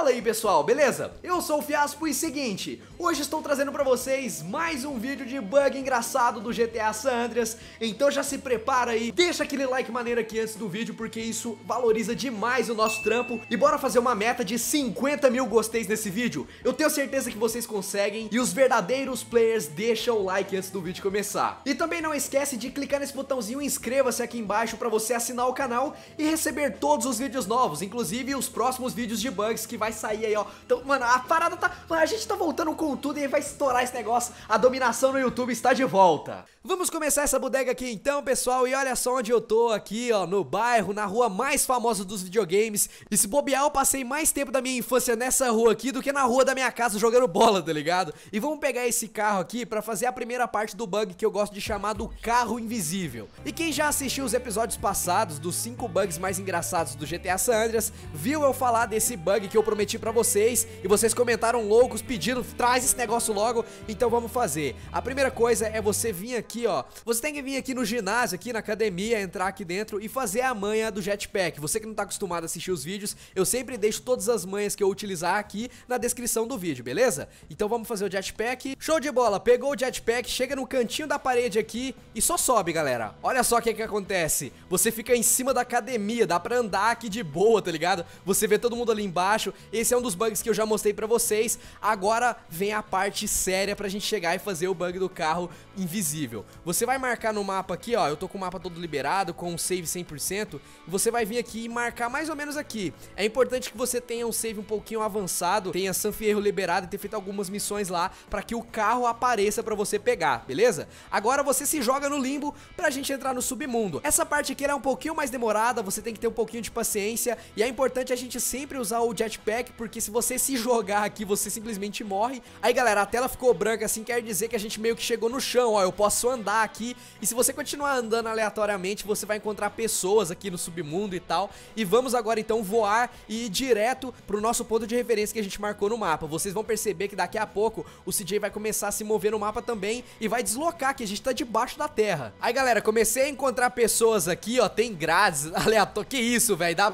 Fala aí pessoal, beleza? Eu sou o Fiaspo e seguinte, hoje estou trazendo pra vocês mais um vídeo de bug engraçado do GTA San Andreas. Então já se prepara aí, deixa aquele like maneiro aqui antes do vídeo, porque isso valoriza demais o nosso trampo. E bora fazer uma meta de 50 mil gosteis nesse vídeo. Eu tenho certeza que vocês conseguem, e os verdadeiros players deixam o like antes do vídeo começar. E também não esquece de clicar nesse botãozinho inscreva-se aqui embaixo pra você assinar o canal e receber todos os vídeos novos, inclusive os próximos vídeos de bugs que vai sair aí, ó. Então, mano, a parada tá... Mano, a gente tá voltando com tudo e vai estourar esse negócio. A dominação no YouTube está de volta. Vamos começar essa bodega aqui então, pessoal. E olha só onde eu tô aqui, ó, no bairro, na rua mais famosa dos videogames. E se bobear, eu passei mais tempo da minha infância nessa rua aqui do que na rua da minha casa jogando bola, tá ligado? E vamos pegar esse carro aqui pra fazer a primeira parte do bug que eu gosto de chamar do carro invisível. E quem já assistiu os episódios passados dos 5 bugs mais engraçados do GTA San Andreas, viu eu falar desse bug que eu prometi pra vocês, e vocês comentaram loucos pedindo, traz esse negócio logo. Então vamos fazer. A primeira coisa é você vir aqui, ó. Você tem que vir aqui no ginásio, aqui na academia, entrar aqui dentro e fazer a manha do jetpack. Você que não tá acostumado a assistir os vídeos, eu sempre deixo todas as manhas que eu utilizar aqui na descrição do vídeo, beleza? Então vamos fazer o jetpack. Show de bola, pegou o jetpack, chega no cantinho da parede aqui e só sobe, galera. Olha só o que é que acontece. Você fica em cima da academia, dá pra andar aqui de boa, tá ligado? Você vê todo mundo ali embaixo. Esse é um dos bugs que eu já mostrei pra vocês. Agora vem a parte séria pra gente chegar e fazer o bug do carro invisível. Você vai marcar no mapa aqui, ó. Eu tô com o mapa todo liberado, com um save 100%. Você vai vir aqui e marcar mais ou menos aqui. É importante que você tenha um save um pouquinho avançado, tenha San Fierro liberado e ter feito algumas missões lá, pra que o carro apareça pra você pegar, beleza? Agora você se joga no limbo pra gente entrar no submundo. Essa parte aqui ela é um pouquinho mais demorada, você tem que ter um pouquinho de paciência. E é importante a gente sempre usar o jetpack, porque se você se jogar aqui, você simplesmente morre. Aí, galera, a tela ficou branca, assim, quer dizer que a gente meio que chegou no chão, ó. Eu posso andar aqui, e se você continuar andando aleatoriamente, você vai encontrar pessoas aqui no submundo e tal. E vamos agora, então, voar e ir direto pro nosso ponto de referência que a gente marcou no mapa. Vocês vão perceber que daqui a pouco o CJ vai começar a se mover no mapa também e vai deslocar, que a gente tá debaixo da terra. Aí, galera, comecei a encontrar pessoas aqui, ó. Tem grades aleatórias. Que isso, velho? Dá...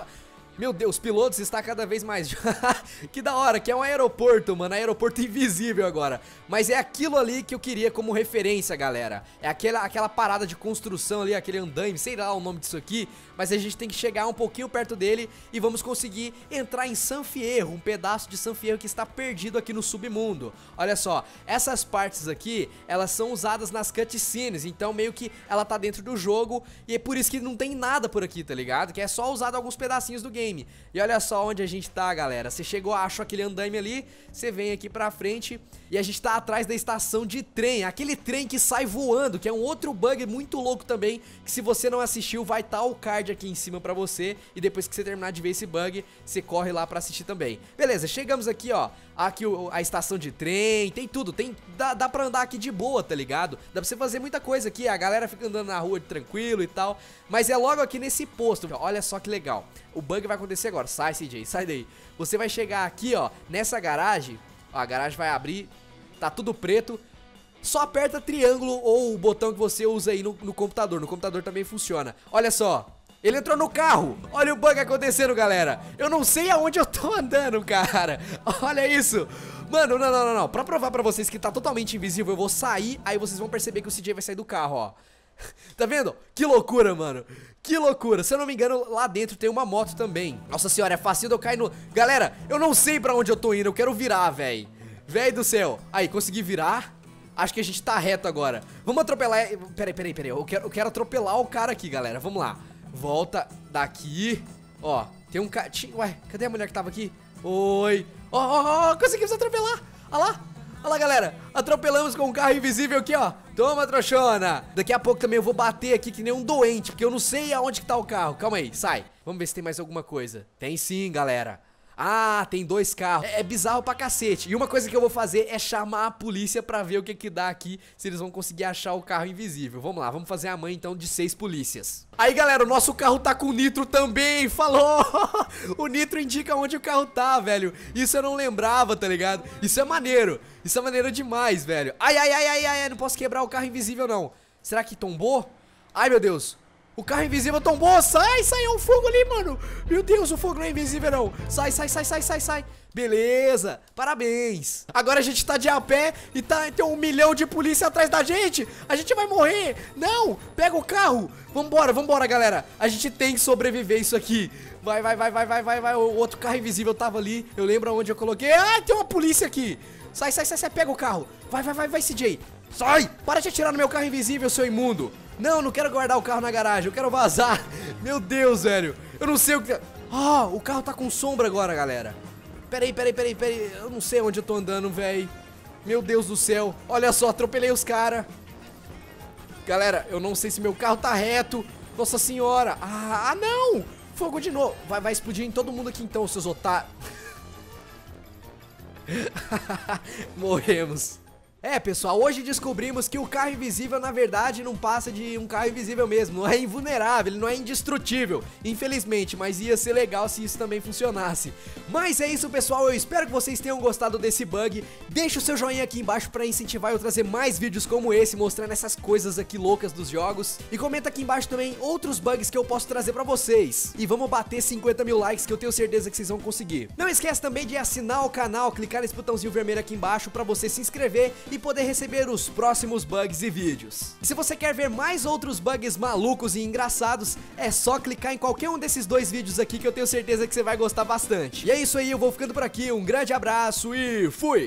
Meu Deus, pilotos está cada vez mais... Que da hora, que é um aeroporto, mano. Aeroporto invisível agora. Mas é aquilo ali que eu queria como referência, galera. É aquela parada de construção ali, aquele andaime, sei lá o nome disso aqui. Mas a gente tem que chegar um pouquinho perto dele e vamos conseguir entrar em San Fierro, um pedaço de San Fierro que está perdido aqui no submundo. Olha só, essas partes aqui, elas são usadas nas cutscenes. Então meio que ela tá dentro do jogo, e é por isso que não tem nada por aqui, tá ligado? Que é só usado alguns pedacinhos do game. E olha só onde a gente tá, galera. Você chegou, achou aquele andaime ali, você vem aqui pra frente e a gente tá atrás da estação de trem. Aquele trem que sai voando, que é um outro bug muito louco também, que se você não assistiu, vai estar o card aqui em cima pra você. E depois que você terminar de ver esse bug, você corre lá pra assistir também. Beleza, chegamos aqui, ó. Aqui a estação de trem, tem tudo, tem, dá pra andar aqui de boa, tá ligado? Dá pra você fazer muita coisa aqui, a galera fica andando na rua tranquilo e tal. Mas é logo aqui nesse posto, olha só que legal. O bug vai acontecer agora, sai CJ, sai daí. Você vai chegar aqui, ó, nessa garagem, ó, a garagem vai abrir, tá tudo preto, só aperta triângulo ou o botão que você usa aí no computador também funciona. Olha só, ele entrou no carro, olha o bug acontecendo, galera. Eu não sei aonde eu tô andando, cara, olha isso. Mano, não, pra provar pra vocês que tá totalmente invisível, eu vou sair, aí vocês vão perceber que o CJ vai sair do carro, ó. Tá vendo? Que loucura, mano. Que loucura. Se eu não me engano, lá dentro tem uma moto também. Nossa senhora, é fácil de eu cair no... Galera, eu não sei pra onde eu tô indo. Eu quero virar, véi. Véi do céu. Aí, consegui virar. Acho que a gente tá reto agora. Vamos atropelar... Peraí. Eu quero atropelar o cara aqui, galera. Vamos lá. Volta daqui. Ó, tem um cara... Ué, cadê a mulher que tava aqui? Oi. Ó, conseguimos atropelar. Olha lá. Olha lá, galera, atropelamos com um carro invisível aqui, ó. Toma, trouxona. Daqui a pouco também eu vou bater aqui que nem um doente, porque eu não sei aonde que tá o carro. Calma aí, sai. Vamos ver se tem mais alguma coisa. Tem sim, galera. Ah, tem 2 carros. É bizarro pra cacete. E uma coisa que eu vou fazer é chamar a polícia pra ver o que que dá aqui, se eles vão conseguir achar o carro invisível. Vamos lá, vamos fazer a manha então de 6 polícias. Aí, galera, o nosso carro tá com nitro também. Falou! O nitro indica onde o carro tá, velho. Isso eu não lembrava, tá ligado? Isso é maneiro. Isso é maneiro demais, velho. Ai, não posso quebrar o carro invisível, não. Será que tombou? Ai, meu Deus. O carro invisível tombou. Sai, sai. Olha o fogo ali, mano. Meu Deus, o fogo não é invisível, não. Sai, sai, sai, sai, sai, sai. Beleza. Parabéns. Agora a gente tá de a pé e tá, tem 1 milhão de polícia atrás da gente. A gente vai morrer. Não. Pega o carro. Vambora, vambora, galera. A gente tem que sobreviver isso aqui. Vai, vai, vai, vai, vai, vai, vai. O outro carro invisível tava ali. Eu lembro onde eu coloquei. Ah, tem uma polícia aqui. Sai, sai, sai, sai. Pega o carro. Vai, vai, vai, vai, CJ. Sai. Para de atirar no meu carro invisível, seu imundo. Não, não quero guardar o carro na garagem, eu quero vazar. Meu Deus, velho. Eu não sei o que... Ah, o carro tá com sombra agora, galera. Peraí, peraí, peraí, peraí. Eu não sei onde eu tô andando, velho. Meu Deus do céu. Olha só, atropelei os caras. Galera, eu não sei se meu carro tá reto. Nossa senhora. Ah, não. Fogo de novo. Vai, vai explodir em todo mundo aqui então, seus otários. Morremos. É, pessoal, hoje descobrimos que o carro invisível, na verdade, não passa de um carro invisível mesmo. Não é invulnerável, ele não é indestrutível, infelizmente, mas ia ser legal se isso também funcionasse. Mas é isso, pessoal, eu espero que vocês tenham gostado desse bug. Deixa o seu joinha aqui embaixo pra incentivar eu trazer mais vídeos como esse, mostrando essas coisas aqui loucas dos jogos. E comenta aqui embaixo também outros bugs que eu posso trazer pra vocês. E vamos bater 50 mil likes que eu tenho certeza que vocês vão conseguir. Não esquece também de assinar o canal, clicar nesse botãozinho vermelho aqui embaixo pra você se inscrever e poder receber os próximos bugs e vídeos. E se você quer ver mais outros bugs malucos e engraçados, é só clicar em qualquer um desses 2 vídeos aqui que eu tenho certeza que você vai gostar bastante. E é isso aí, eu vou ficando por aqui, um grande abraço e fui!